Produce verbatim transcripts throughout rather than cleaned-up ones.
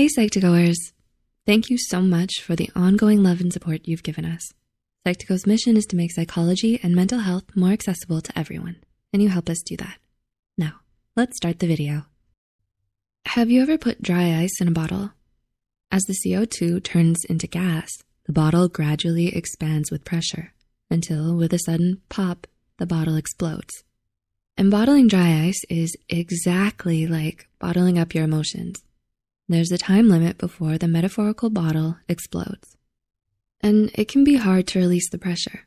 Hey, Psych to Goers. Thank you so much for the ongoing love and support you've given us. Psych to Go's mission is to make psychology and mental health more accessible to everyone, and you help us do that. Now, let's start the video. Have you ever put dry ice in a bottle? As the C O two turns into gas, the bottle gradually expands with pressure until, with a sudden pop, the bottle explodes. And bottling dry ice is exactly like bottling up your emotions. There's a time limit before the metaphorical bottle explodes. And it can be hard to release the pressure.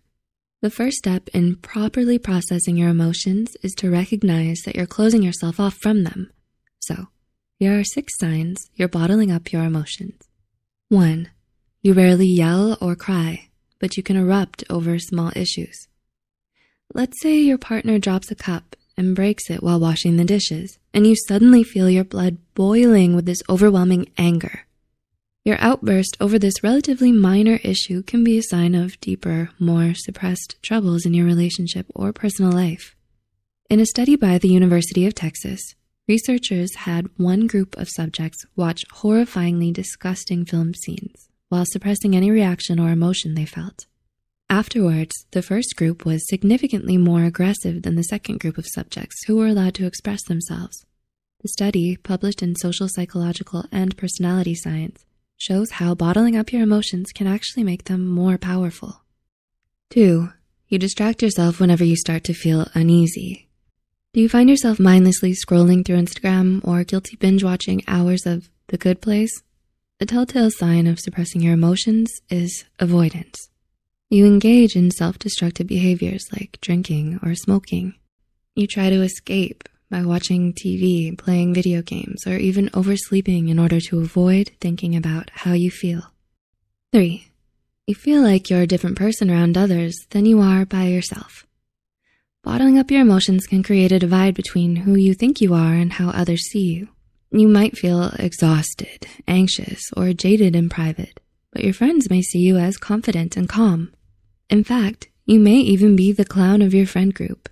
The first step in properly processing your emotions is to recognize that you're closing yourself off from them. So, here are six signs you're bottling up your emotions. One, you rarely yell or cry, but you can erupt over small issues. Let's say your partner drops a cup and breaks it while washing the dishes, and you suddenly feel your blood boiling with this overwhelming anger. Your outburst over this relatively minor issue can be a sign of deeper, more suppressed troubles in your relationship or personal life. In a study by the University of Texas, researchers had one group of subjects watch horrifyingly disgusting film scenes while suppressing any reaction or emotion they felt. Afterwards, the first group was significantly more aggressive than the second group of subjects who were allowed to express themselves. The study, published in Social, Psychological and Personality Science, shows how bottling up your emotions can actually make them more powerful. Two, you distract yourself whenever you start to feel uneasy. Do you find yourself mindlessly scrolling through Instagram or guilty binge-watching hours of The Good Place? A telltale sign of suppressing your emotions is avoidance. You engage in self-destructive behaviors like drinking or smoking. You try to escape by watching T V, playing video games, or even oversleeping in order to avoid thinking about how you feel. Three, you feel like you're a different person around others than you are by yourself. Bottling up your emotions can create a divide between who you think you are and how others see you. You might feel exhausted, anxious, or jaded in private, but your friends may see you as confident and calm. In fact, you may even be the clown of your friend group.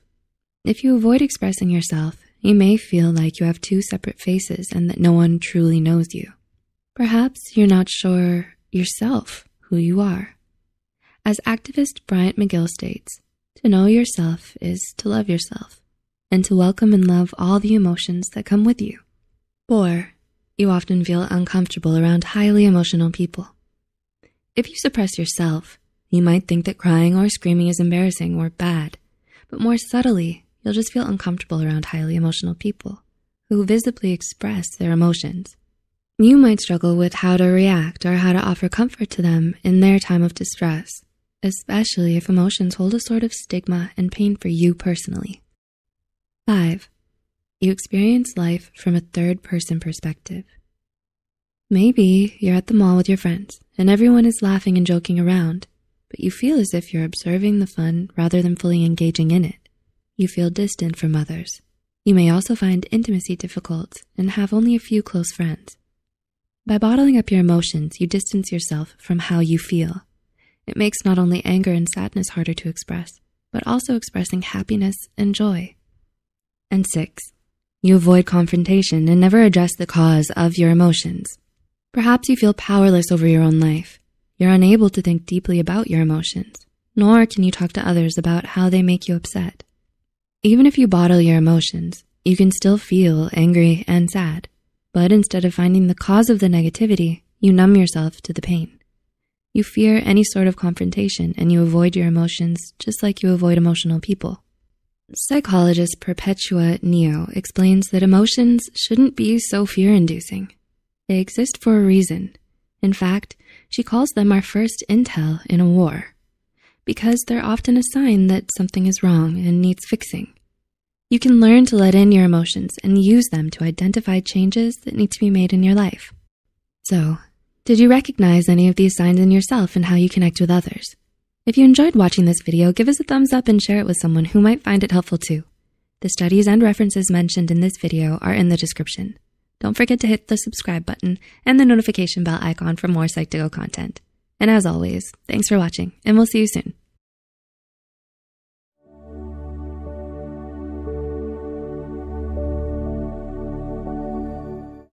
If you avoid expressing yourself, you may feel like you have two separate faces and that no one truly knows you. Perhaps you're not sure yourself who you are. As activist Bryant McGill states, to know yourself is to love yourself and to welcome and love all the emotions that come with you. Four, you often feel uncomfortable around highly emotional people. If you suppress yourself, you might think that crying or screaming is embarrassing or bad, but more subtly, you'll just feel uncomfortable around highly emotional people who visibly express their emotions. You might struggle with how to react or how to offer comfort to them in their time of distress, especially if emotions hold a sort of stigma and pain for you personally. Five, you experience life from a third-person perspective. Maybe you're at the mall with your friends and everyone is laughing and joking around, but you feel as if you're observing the fun rather than fully engaging in it. You feel distant from others. You may also find intimacy difficult and have only a few close friends. By bottling up your emotions, you distance yourself from how you feel. It makes not only anger and sadness harder to express, but also expressing happiness and joy. And six, you avoid confrontation and never address the cause of your emotions. Perhaps you feel powerless over your own life. You're unable to think deeply about your emotions, nor can you talk to others about how they make you upset. Even if you bottle your emotions, you can still feel angry and sad, but instead of finding the cause of the negativity, you numb yourself to the pain. You fear any sort of confrontation and you avoid your emotions just like you avoid emotional people. Psychologist Perpetua Neo explains that emotions shouldn't be so fear-inducing. They exist for a reason. In fact, she calls them our first intel in a war, because they're often a sign that something is wrong and needs fixing. You can learn to let in your emotions and use them to identify changes that need to be made in your life. So, did you recognize any of these signs in yourself and how you connect with others? If you enjoyed watching this video, give us a thumbs up and share it with someone who might find it helpful too. The studies and references mentioned in this video are in the description. Don't forget to hit the subscribe button and the notification bell icon for more Psych to Go content. And as always, thanks for watching, and we'll see you soon.